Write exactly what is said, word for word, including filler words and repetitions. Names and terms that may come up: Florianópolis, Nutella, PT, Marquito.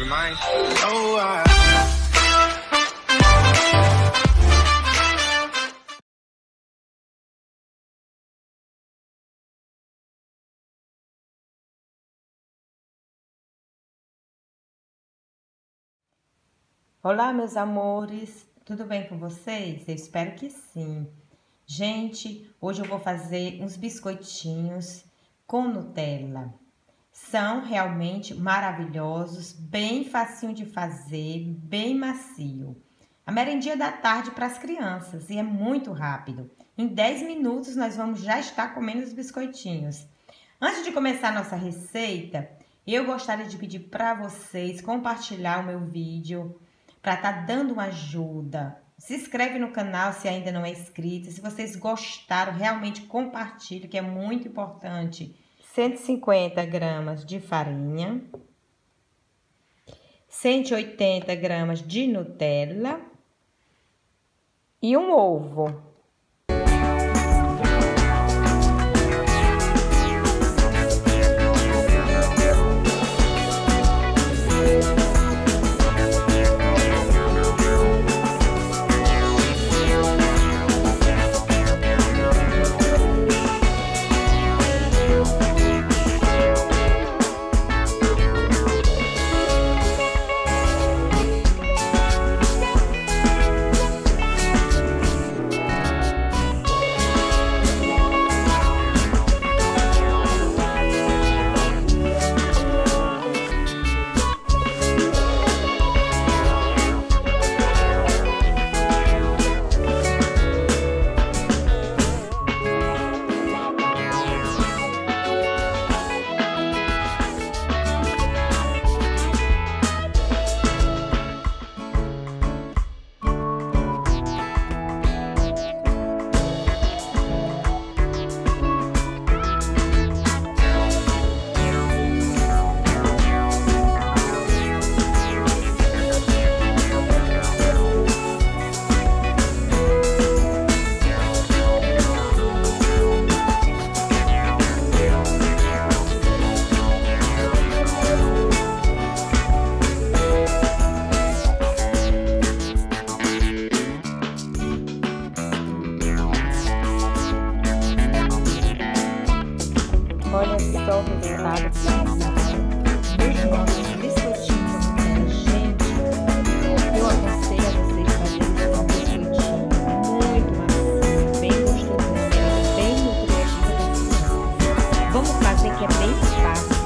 never mind. Oh, I... Olá, meus amores, tudo bem com vocês? Eu espero que sim. Gente, hoje eu vou fazer uns biscoitinhos com Nutella. São realmente maravilhosos, bem facinho de fazer, bem macio. A merendinha da tarde para as crianças e é muito rápido. Em dez minutos nós vamos já estar comendo os biscoitinhos. Antes de começar a nossa receita, eu gostaria de pedir para vocês compartilhar o meu vídeo, para estar tá dando uma ajuda. Se inscreve no canal se ainda não é inscrito. Se vocês gostaram, realmente compartilhe, que é muito importante. cento e cinquenta gramas de farinha, cento e oitenta gramas de Nutella e um ovo. Olha só o resultado. Veja o nosso biscoitinho, né, gente? Eu aconselho a vocês fazerem um biscoitinho muito macio, bem gostoso, bem nutritivo. Vamos fazer que é bem fácil.